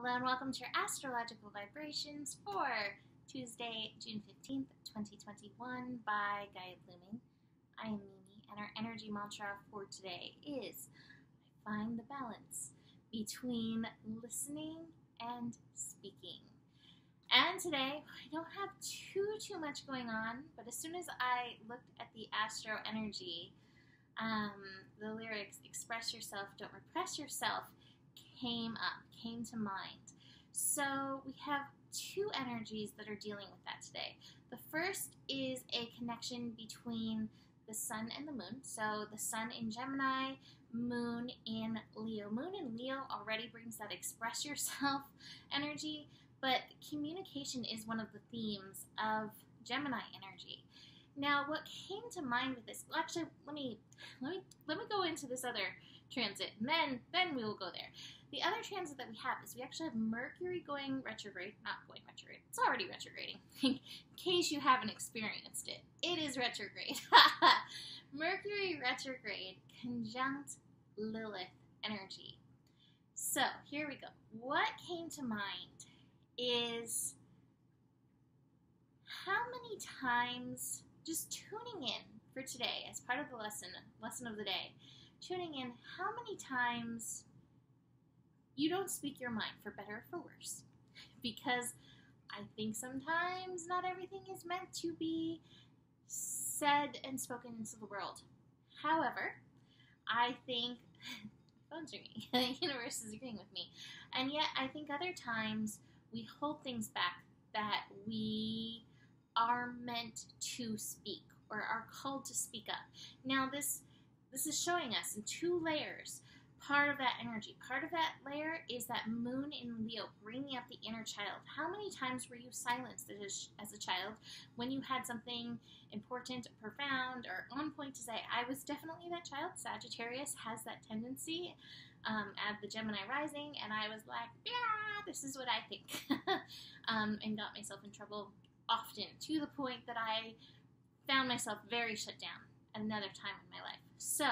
Hello and welcome to your astrological vibrations for Tuesday, June 15th, 2021 by Gaia Blooming. I am Mimi, and our energy mantra for today is, I find the balance between listening and speaking. And today, I don't have too much going on, but as soon as I looked at the astro energy, the lyrics, express yourself, don't repress yourself, came to mind. So we have two energies that are dealing with that today. The first is a connection between the sun and the moon. So the sun in Gemini, moon in Leo. Moon in Leo already brings that express yourself energy, but communication is one of the themes of Gemini energy. Now, what came to mind with this, well, actually, let me go into this other transit, and then we will go there. The other transit that we have is we actually have Mercury going retrograde, not going retrograde, it's already retrograding, in case you haven't experienced it. It is retrograde. Mercury retrograde conjunct Lilith energy. So, here we go. What came to mind is how many times, just tuning in for today as part of the lesson of the day, tuning in, how many times you don't speak your mind, for better or for worse, because I think sometimes not everything is meant to be said and spoken into the world. However, I think, phone's ringing, the universe is agreeing with me, and yet I think other times we hold things back that we are meant to speak or are called to speak up. Now this is showing us in two layers part of that energy. Part of that layer is that moon in Leo, bringing up the inner child. How many times were you silenced as a child when you had something important, profound, or on point to say? I was definitely that child. Sagittarius has that tendency at the Gemini rising, and I was like, yeah, this is what I think, and got myself in trouble often, to the point that I found myself very shut down another time in my life. So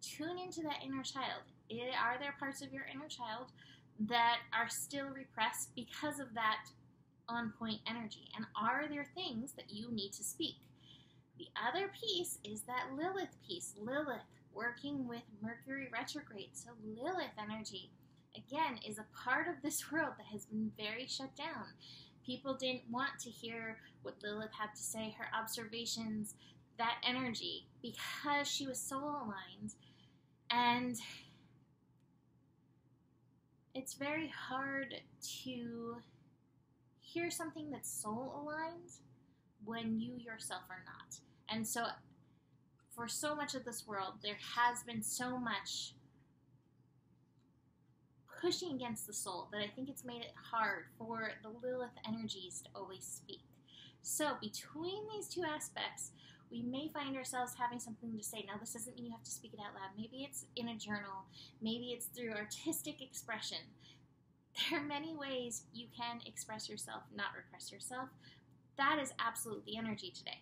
tune into that inner child. Are there parts of your inner child that are still repressed because of that on-point energy? And are there things that you need to speak? The other piece is that Lilith piece. Lilith working with Mercury retrograde. So Lilith energy, again, is a part of this world that has been very shut down. People didn't want to hear what Lilith had to say, her observations, that energy, because she was soul aligned, and it's very hard to hear something that's soul aligned when you yourself are not. And so for so much of this world, there has been so much pushing against the soul that I think it's made it hard for the Lilith energies to always speak. So between these two aspects, we may find ourselves having something to say. Now, this doesn't mean you have to speak it out loud. Maybe it's in a journal. Maybe it's through artistic expression. There are many ways you can express yourself, not repress yourself. That is absolutely energy today.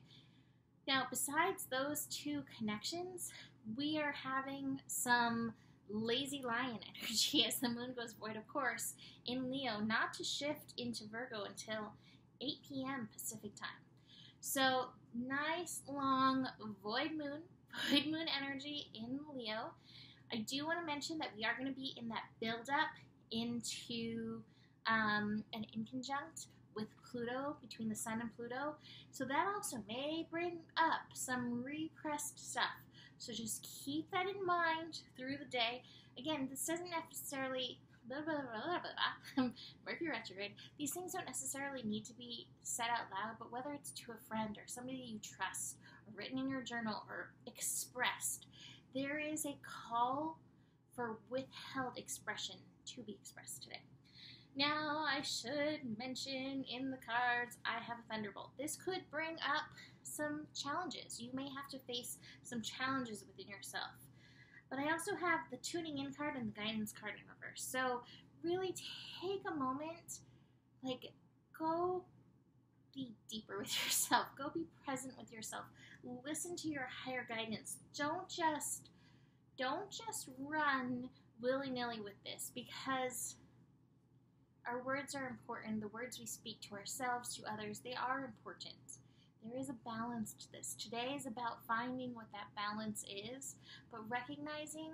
Now, besides those two connections, we are having some lazy lion energy as the moon goes void, of course, in Leo, not to shift into Virgo until 8 p.m. Pacific time. So nice long void moon energy in Leo. I do want to mention that we are going to be in that build up into an inconjunct with Pluto, between the sun and Pluto. So that also may bring up some repressed stuff. So just keep that in mind through the day. Again, this doesn't necessarily, Mercury retrograde, these things don't necessarily need to be said out loud, but whether it's to a friend or somebody you trust, or written in your journal, or expressed, there is a call for withheld expression to be expressed today. Now, I should mention in the cards, I have a thunderbolt. This could bring up some challenges. You may have to face some challenges within yourself. But I also have the tuning in card and the guidance card in reverse. So really take a moment, like go be deeper with yourself. Go be present with yourself. Listen to your higher guidance. Don't just run willy-nilly with this, because Our words are important. The words we speak to ourselves, to others, they are important. There is a balance to this. Today is about finding what that balance is, but recognizing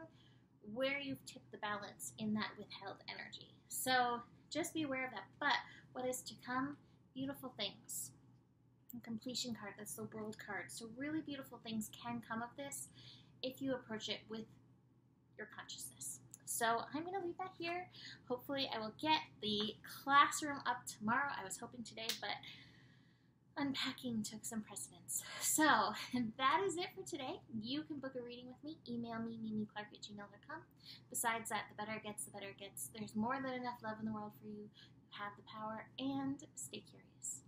where you've tipped the balance in that withheld energy. So just be aware of that. But what is to come? Beautiful things. The completion card, that's the world card. So really beautiful things can come of this if you approach it with your consciousness. So I'm going to leave that here. Hopefully I will get the classroom up tomorrow. I was hoping today, but unpacking took some precedence. So that is it for today. You can book a reading with me. Email me, mimiclark@gmail.com. Besides that, the better it gets, the better it gets. There's more than enough love in the world for you. You have the power, and stay curious.